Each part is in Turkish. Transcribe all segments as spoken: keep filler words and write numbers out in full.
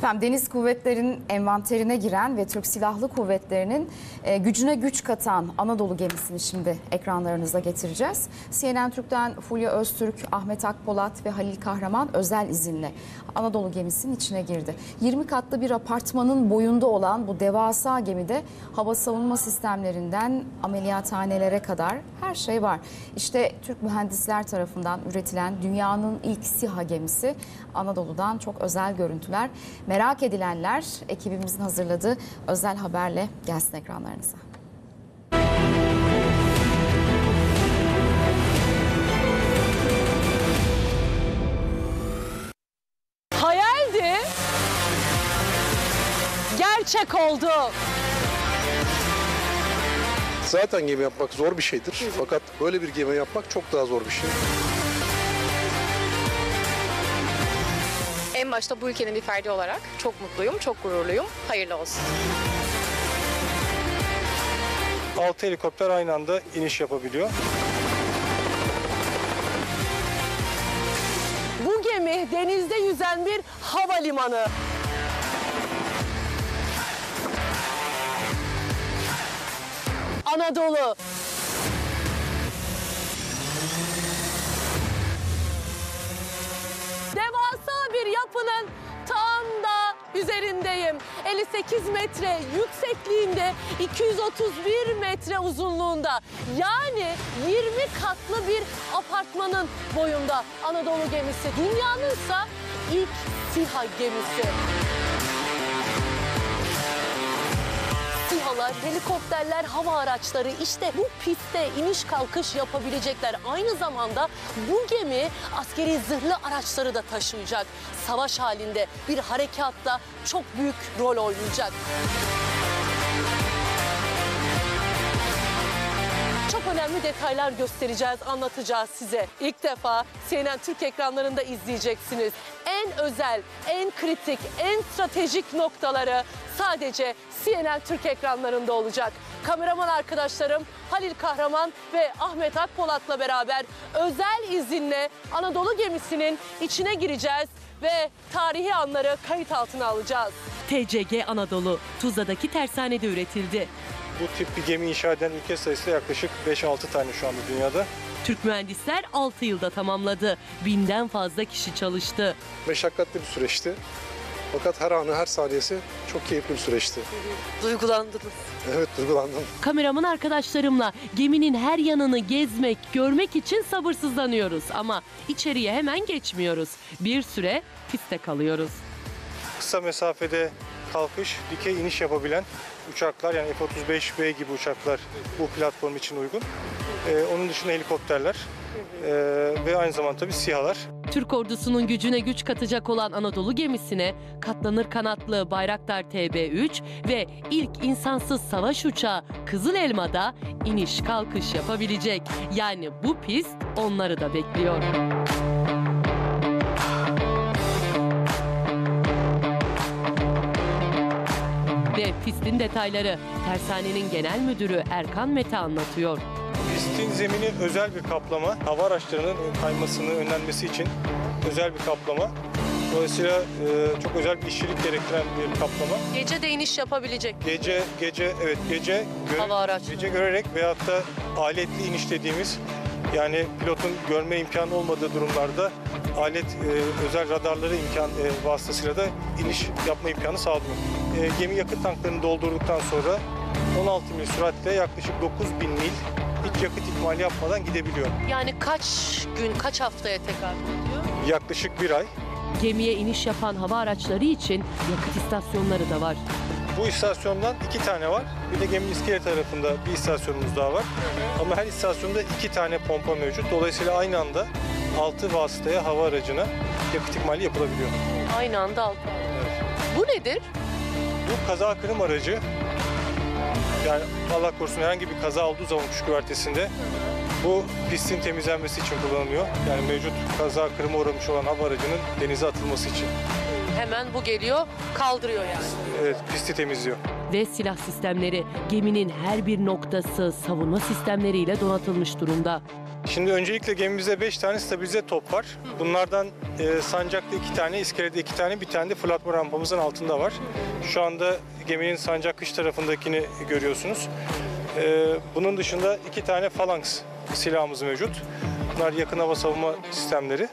Efendim, Deniz Kuvvetleri'nin envanterine giren ve Türk Silahlı Kuvvetleri'nin e, gücüne güç katan Anadolu gemisini şimdi ekranlarınıza getireceğiz. C N N Türk'ten Fulya Öztürk, Ahmet Akpolat ve Halil Kahraman özel izinle Anadolu gemisinin içine girdi. yirmi katlı bir apartmanın boyunda olan bu devasa gemide hava savunma sistemlerinden ameliyathanelere kadar her şey var. İşte Türk mühendisler tarafından üretilen dünyanın ilk SİHA gemisi Anadolu'dan çok özel görüntüler. Merak edilenler ekibimizin hazırladığı özel haberle gelsin ekranlarınıza. Hayaldi, gerçek oldu. Zaten gemi yapmak zor bir şeydir. Fakat böyle bir gemi yapmak çok daha zor bir şey. En başta bu ülkenin bir ferdi olarak çok mutluyum, çok gururluyum. Hayırlı olsun. altı helikopter aynı anda iniş yapabiliyor. Bu gemi denizde yüzen bir havalimanı. Anadolu. Devasa bir yapının tam da üzerindeyim. elli sekiz metre yüksekliğinde, iki yüz otuz bir metre uzunluğunda. Yani yirmi katlı bir apartmanın boyunda Anadolu gemisi. Dünyanınsa ilk SİHA gemisi. SİHA'lar, helikopterler, hava araçları işte bu pistte iniş kalkış yapabilecekler. Aynı zamanda bu gemi askeri zırhlı araçları da taşıyacak. Savaş halinde bir harekatta çok büyük rol oynayacak. Çok önemli detaylar göstereceğiz, anlatacağız size. İlk defa C N N Türk ekranlarında izleyeceksiniz. En özel, en kritik, en stratejik noktaları sadece C N N Türk ekranlarında olacak. Kameraman arkadaşlarım Halil Kahraman ve Ahmet Akpolat'la beraber özel izinle Anadolu gemisinin içine gireceğiz ve tarihi anları kayıt altına alacağız. T C G Anadolu, Tuzla'daki tersanede üretildi. Bu tip bir gemi inşa eden ülke sayısı yaklaşık beş altı tane şu anda dünyada. Türk mühendisler altı yılda tamamladı. binden fazla kişi çalıştı. Meşakkatli bir süreçti. Fakat her anı, her saniyesi çok keyifli bir süreçti. Duygulandınız. Evet, duygulandım. Kameraman arkadaşlarımla geminin her yanını gezmek, görmek için sabırsızlanıyoruz. Ama içeriye hemen geçmiyoruz. Bir süre piste kalıyoruz. Kısa mesafede kalkış, dikey iniş yapabilen uçaklar, yani F otuz beş B gibi uçaklar bu platform için uygun. Ee, onun dışında helikopterler ee, ve aynı zamanda tabii SİHA'lar. Türk ordusunun gücüne güç katacak olan Anadolu gemisine katlanır kanatlı Bayraktar T B üç ve ilk insansız savaş uçağı Kızıl Elma'da iniş kalkış yapabilecek. Yani bu pist onları da bekliyor. Ve pistin detayları tersanenin genel müdürü Erkan Mete anlatıyor. Pistin zemini özel bir kaplama. Hava araçlarının kaymasını önlenmesi için özel bir kaplama. Dolayısıyla e, çok özel bir işçilik gerektiren bir kaplama. Gece de iniş yapabilecek. Gece, gece, evet gece, göre, gece görerek veyahut da aletli iniş dediğimiz, yani pilotun görme imkanı olmadığı durumlarda alet, e, özel radarları imkan e, vasıtasıyla da iniş yapma imkanı sağlıyor. E, gemi yakıt tanklarını doldurduktan sonra on altı mil süratle yaklaşık dokuz bin mil hiç yakıt ikmali yapmadan gidebiliyor. Yani kaç gün, kaç haftaya tekabül ediyor? Yaklaşık bir ay. Gemiye iniş yapan hava araçları için yakıt istasyonları da var. Bu istasyondan iki tane var. Bir de geminin iskele tarafında bir istasyonumuz daha var. Ama her istasyonda iki tane pompa mevcut. Dolayısıyla aynı anda altı vasıtaya hava aracına yakıt ikmali yapılabiliyor. Aynı anda altı. Evet. Bu nedir? Bu kaza kırım aracı. Yani Allah korusun herhangi bir kaza olduğu zaman uçuş güvertesinde bu pistin temizlenmesi için kullanılıyor. Yani mevcut kaza kırıma uğramış olan hava aracının denize atılması için. Hemen bu geliyor, kaldırıyor yani. Evet, pisti temizliyor. Ve silah sistemleri, geminin her bir noktası savunma sistemleriyle donatılmış durumda. Şimdi öncelikle gemimizde beş tane stabilize top var. Bunlardan e, sancakta iki tane, iskelede iki tane, bir tane de fırlatma rampamızın altında var. Şu anda geminin sancak kış tarafındakini görüyorsunuz. E, bunun dışında iki tane falanks silahımız mevcut. Bunlar yakın hava savunma sistemleri.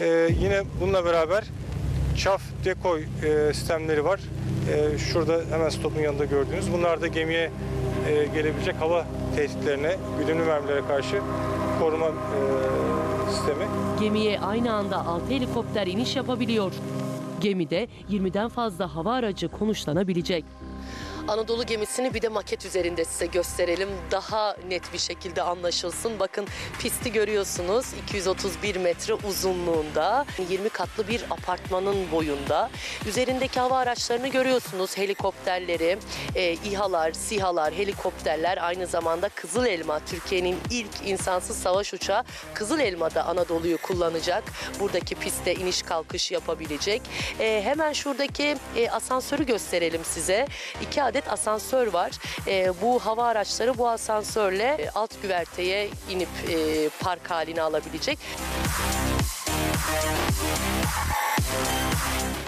E, yine bununla beraber çaf dekoy e, sistemleri var. E, şurada hemen stopun yanında gördüğünüz. Bunlar da gemiye e, gelebilecek hava tehditlerine, güdümlü mermilere karşı koruma e, sistemi. Gemiye aynı anda altı helikopter iniş yapabiliyor. Gemide yirmiden fazla hava aracı konuşlanabilecek. Anadolu gemisini bir de maket üzerinde size gösterelim. Daha net bir şekilde anlaşılsın. Bakın pisti görüyorsunuz. iki yüz otuz bir metre uzunluğunda. yirmi katlı bir apartmanın boyunda. Üzerindeki hava araçlarını görüyorsunuz. Helikopterleri, e, İHA'lar, SİHA'lar, helikopterler. Aynı zamanda Kızıl Elma, Türkiye'nin ilk insansız savaş uçağı Kızıl Elma'da Anadolu'yu kullanacak. Buradaki pistte iniş kalkış yapabilecek. E, hemen şuradaki e, asansörü gösterelim size. İki adet asansör var. E, bu hava araçları bu asansörle e, alt güverteye inip e, park haline alabilecek.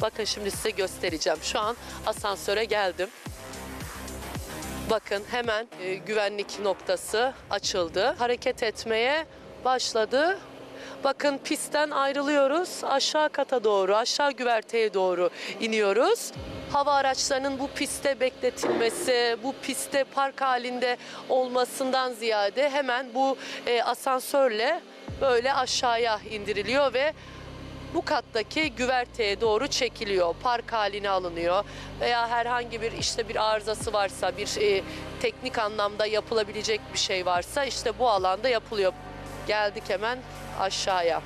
Bakın şimdi size göstereceğim. Şu an asansöre geldim. Bakın hemen e, güvenlik noktası açıldı. Hareket etmeye başladı. Bakın pistten ayrılıyoruz. Aşağı kata doğru, aşağı güverteye doğru iniyoruz. Hava araçlarının bu pistte bekletilmesi, bu pistte park halinde olmasından ziyade hemen bu e, asansörle böyle aşağıya indiriliyor ve bu kattaki güverteye doğru çekiliyor, park haline alınıyor veya herhangi bir işte bir arızası varsa, bir e, teknik anlamda yapılabilecek bir şey varsa işte bu alanda yapılıyor. Geldik hemen aşağıya.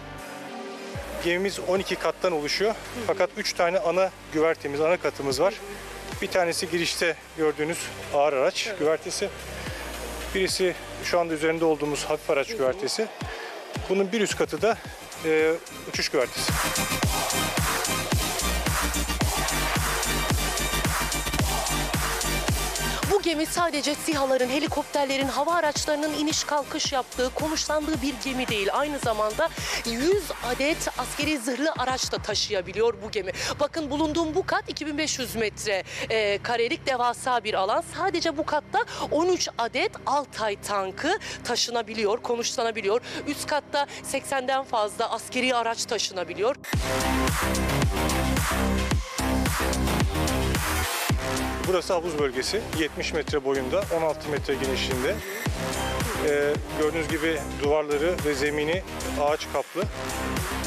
Gemimiz on iki kattan oluşuyor. Fakat üç tane ana güvertemiz, ana katımız var. Bir tanesi girişte gördüğünüz ağır araç evet. güvertesi. Birisi şu anda üzerinde olduğumuz hafif araç güvertesi. Bunun bir üst katı da e, uçuş güvertesi. Bu gemi sadece SİHA'ların, helikopterlerin, hava araçlarının iniş kalkış yaptığı, konuşlandığı bir gemi değil. Aynı zamanda yüz adet askeri zırhlı araç da taşıyabiliyor bu gemi. Bakın bulunduğum bu kat iki bin beş yüz metre e, karelik devasa bir alan. Sadece bu katta on üç adet Altay tankı taşınabiliyor, konuşlanabiliyor. Üst katta seksenden fazla askeri araç taşınabiliyor. Burası havuz bölgesi, yetmiş metre boyunda, on altı metre genişliğinde. Ee, gördüğünüz gibi duvarları ve zemini ağaç kaplı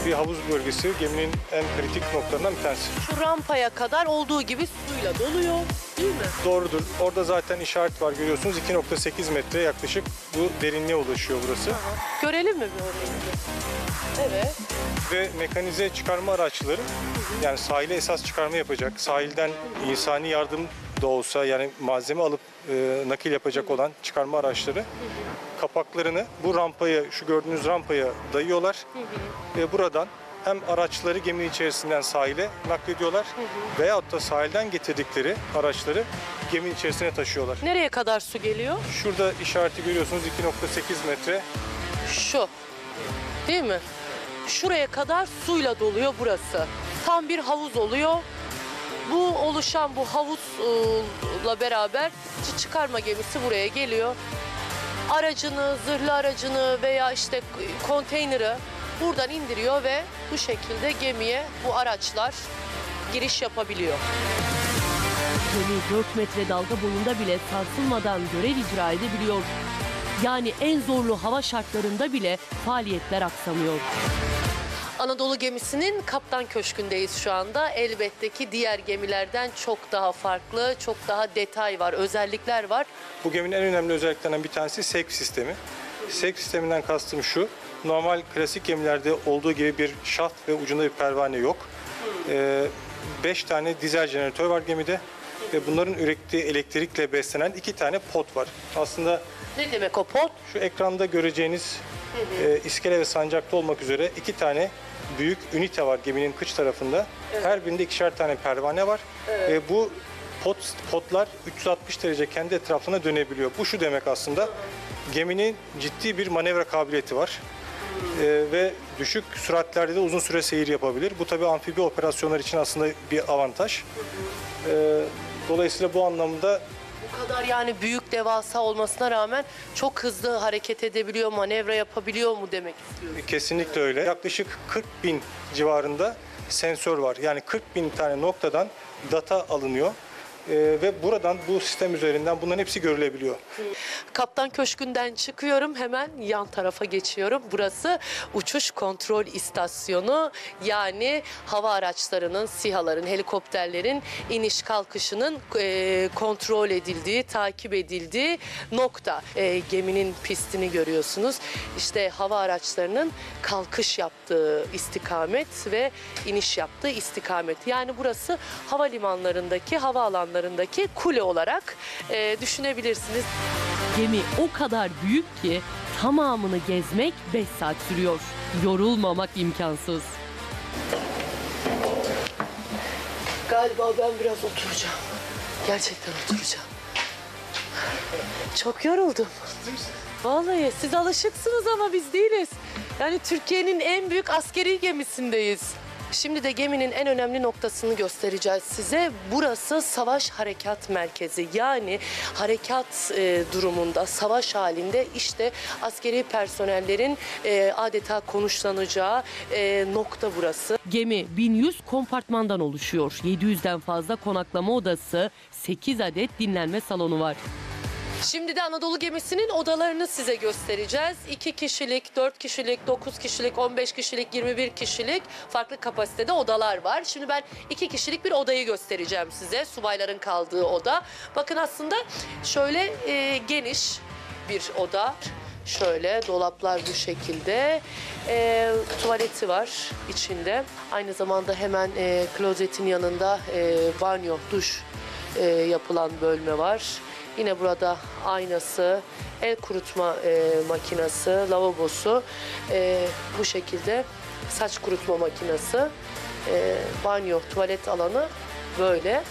bir havuz bölgesi, geminin en kritik noktalarından bir tanesi. Şu rampaya kadar olduğu gibi suyla doluyor, değil mi? Doğrudur. Orada zaten işaret var, görüyorsunuz. iki nokta sekiz metre yaklaşık bu derinliğe ulaşıyor burası. Aha. Görelim mi bir orayı? Evet. Ve mekanize çıkarma araçları, yani sahile esas çıkarma yapacak, sahilden insani yardım da olsa yani malzeme alıp e, nakil yapacak olan çıkarma araçları kapaklarını bu rampaya, şu gördüğünüz rampaya dayıyorlar ve buradan hem araçları gemi içerisinden sahile naklediyorlar veyahut da sahilden getirdikleri araçları geminin içerisine taşıyorlar. Nereye kadar su geliyor? Şurada işareti görüyorsunuz, iki nokta sekiz metre. Şu değil mi? Şuraya kadar suyla doluyor burası. Tam bir havuz oluyor. Bu oluşan bu havuzla beraber çıkarma gemisi buraya geliyor. Aracını, zırhlı aracını veya işte konteyneri buradan indiriyor ve bu şekilde gemiye bu araçlar giriş yapabiliyor. Gemi dört metre dalga boyunda bile sarsılmadan görev icra edebiliyor. Yani en zorlu hava şartlarında bile faaliyetler aksamıyor. Anadolu gemisinin kaptan köşkündeyiz şu anda. Elbette ki diğer gemilerden çok daha farklı, çok daha detay var, özellikler var. Bu geminin en önemli özelliklerinden bir tanesi sevk sistemi. Sevk sisteminden kastım şu, normal klasik gemilerde olduğu gibi bir şaft ve ucunda bir pervane yok. Ee, beş tane dizel jeneratör var gemide ve bunların ürettiği elektrikle beslenen iki tane pot var. Aslında ne demek o pot? Şu ekranda göreceğiniz e, iskele ve sancakta olmak üzere iki tane büyük ünite var geminin kıç tarafında. Evet. Her birinde ikişer tane pervane var. Evet. E, bu pot, potlar üç yüz altmış derece kendi etrafına dönebiliyor. Bu şu demek aslında, geminin ciddi bir manevra kabiliyeti var. E, ve düşük süratlerde de uzun süre seyir yapabilir. Bu tabii amfibi operasyonlar için aslında bir avantaj. E, dolayısıyla bu anlamda bu kadar yani büyük devasa olmasına rağmen çok hızlı hareket edebiliyor, manevra yapabiliyor mu demek istiyorsunuz? Kesinlikle öyle. Yaklaşık kırk bin civarında sensör var. Yani kırk bin tane noktadan data alınıyor. Ee, ve buradan bu sistem üzerinden bunların hepsi görülebiliyor. Kaptan Köşkü'nden çıkıyorum, hemen yan tarafa geçiyorum. Burası uçuş kontrol istasyonu, yani hava araçlarının, SİHA'ların, helikopterlerin iniş kalkışının e, kontrol edildiği, takip edildiği nokta. E, geminin pistini görüyorsunuz. İşte hava araçlarının kalkış yaptığı istikamet ve iniş yaptığı istikamet. Yani burası havalimanlarındaki havaalanlarındaki kule olarak e, düşünebilirsiniz. Gemi o kadar büyük ki tamamını gezmek beş saat sürüyor. Yorulmamak imkansız. Galiba ben biraz oturacağım. Gerçekten oturacağım. Çok yoruldum. Vallahi siz alışıksınız ama biz değiliz. Yani Türkiye'nin en büyük askeri gemisindeyiz. Şimdi de geminin en önemli noktasını göstereceğiz size. Burası savaş harekat merkezi. Yani harekat e, durumunda, savaş halinde işte askeri personellerin e, adeta konuşlanacağı e, nokta burası. Gemi bin yüz kompartmandan oluşuyor. yedi yüzden fazla konaklama odası, sekiz adet dinlenme salonu var. Şimdi de Anadolu gemisinin odalarını size göstereceğiz. iki kişilik, dört kişilik, dokuz kişilik, on beş kişilik, yirmi bir kişilik farklı kapasitede odalar var. Şimdi ben iki kişilik bir odayı göstereceğim size. Subayların kaldığı oda. Bakın aslında şöyle e, geniş bir oda. Şöyle dolaplar bu şekilde. E, tuvaleti var içinde. Aynı zamanda hemen e, klozetin yanında e, banyo, duş e, yapılan bölme var. Yine burada aynası, el kurutma e, makinesi, lavabosu, e, bu şekilde saç kurutma makinesi, e, banyo, tuvalet alanı böyle.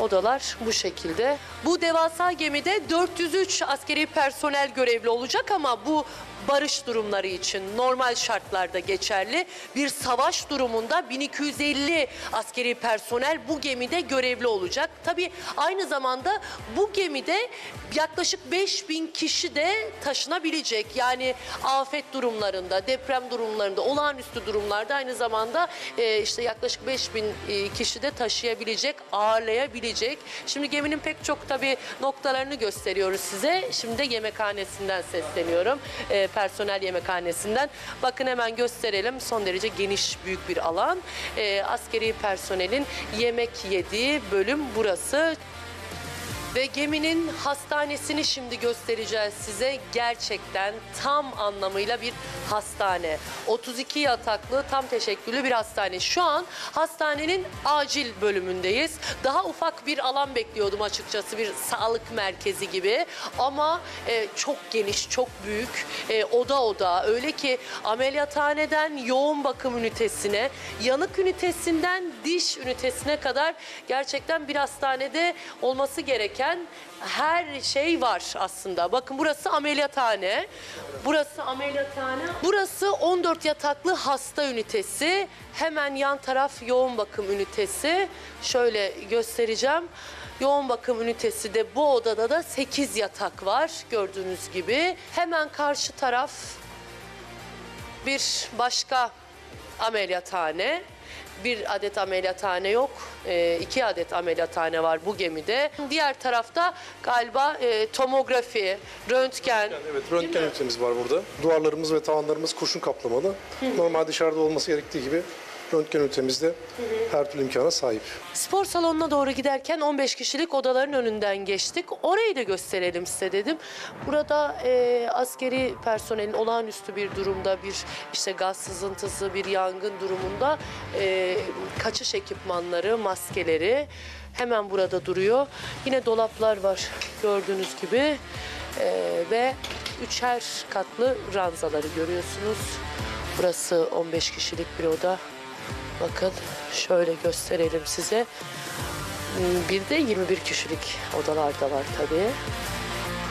Odalar bu şekilde. Bu devasa gemide dört yüz üç askeri personel görevli olacak ama bu barış durumları için normal şartlarda geçerli. Bir savaş durumunda bin iki yüz elli askeri personel bu gemide görevli olacak. Tabii aynı zamanda bu gemide yaklaşık beş bin kişi de taşınabilecek. Yani afet durumlarında, deprem durumlarında, olağanüstü durumlarda aynı zamanda e, işte yaklaşık beş bin e, kişi de taşıyabilecek, ağırlayabilecek. Şimdi geminin pek çok tabii noktalarını gösteriyoruz size. Şimdi de yemekhanesinden sesleniyorum. E, personel yemekhanesinden. Bakın hemen gösterelim. Son derece geniş, büyük bir alan. E, askeri personelin yemek yediği bölüm burası. Ve geminin hastanesini şimdi göstereceğiz size. Gerçekten tam anlamıyla bir hastane. otuz iki yataklı tam teşekküllü bir hastane. Şu an hastanenin acil bölümündeyiz. Daha ufak bir alan bekliyordum açıkçası, bir sağlık merkezi gibi. Ama e, çok geniş, çok büyük, e, oda oda. Öyle ki ameliyathaneden yoğun bakım ünitesine, yanık ünitesinden diş ünitesine kadar gerçekten bir hastanede olması gereken her şey var aslında. Bakın burası ameliyathane. Burası ameliyathane. Burası on dört yataklı hasta ünitesi. Hemen yan taraf yoğun bakım ünitesi. Şöyle göstereceğim. Yoğun bakım ünitesi de bu odada da sekiz yatak var gördüğünüz gibi. Hemen karşı taraf bir başka ameliyathane. Bir adet ameliyathane yok, e, iki adet ameliyathane var bu gemide. Diğer tarafta galiba e, tomografi, röntgen. röntgen evet, röntgen ünitemiz var burada. Duvarlarımız ve tavanlarımız kurşun kaplamalı. Normal dışarıda olması gerektiği gibi röntgen ünitemizde her türlü imkana sahip. Spor salonuna doğru giderken on beş kişilik odaların önünden geçtik. Orayı da gösterelim size dedim. Burada e, askeri personelin olağanüstü bir durumda, bir işte gaz sızıntısı, bir yangın durumunda e, kaçış ekipmanları, maskeleri hemen burada duruyor. Yine dolaplar var gördüğünüz gibi e, ve üçer katlı ranzaları görüyorsunuz. Burası on beş kişilik bir oda. Bakın şöyle gösterelim size. Bir de yirmi bir kişilik odalar da var tabii.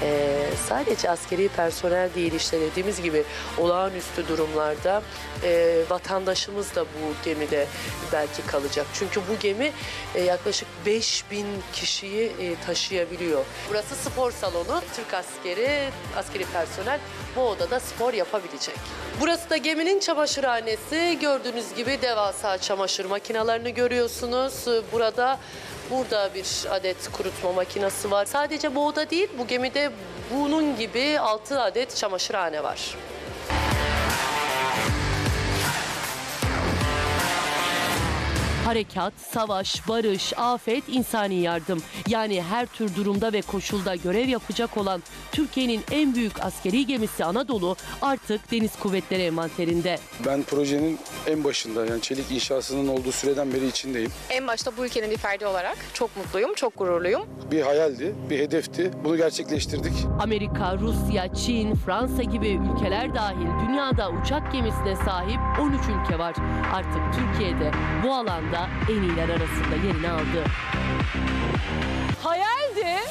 e, sadece askeri personel değil, işte dediğimiz gibi olağanüstü durumlarda e, vatandaşımız da bu gemide belki kalacak. Çünkü bu gemi e, yaklaşık beş bin kişiyi e, taşıyabiliyor. Burası spor salonu. Türk askeri, askeri personel bu odada spor yapabilecek. Burası da geminin çamaşırhanesi. Gördüğünüz gibi devasa çamaşır makinelerini görüyorsunuz. Burada Burada bir adet kurutma makinesi var. Sadece bu oda değil, bu gemide bunun gibi altı adet çamaşırhane var. Harekat, savaş, barış, afet, insani yardım. Yani her tür durumda ve koşulda görev yapacak olan Türkiye'nin en büyük askeri gemisi Anadolu artık Deniz Kuvvetleri envanterinde. Ben projenin en başında, yani çelik inşasının olduğu süreden beri içindeyim. En başta bu ülkenin bir ferdi olarak çok mutluyum, çok gururluyum. Bir hayaldi, bir hedefti. Bunu gerçekleştirdik. Amerika, Rusya, Çin, Fransa gibi ülkeler dahil dünyada uçak gemisine sahip on üç ülke var. Artık Türkiye'de bu alanda en iyiler arasında yerini aldı. Hayaldi,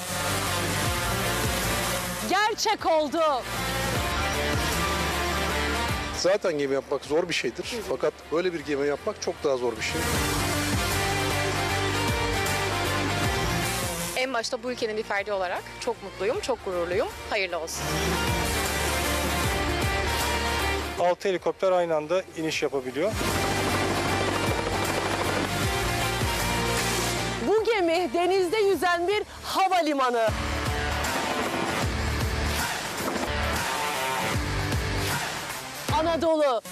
gerçek oldu. Zaten gemi yapmak zor bir şeydir. Fakat böyle bir gemi yapmak çok daha zor bir şey. En başta bu ülkenin bir ferdi olarak çok mutluyum, çok gururluyum. Hayırlı olsun. altı helikopter aynı anda iniş yapabiliyor. Bu gemi denizde yüzen bir havalimanı. Anadolu.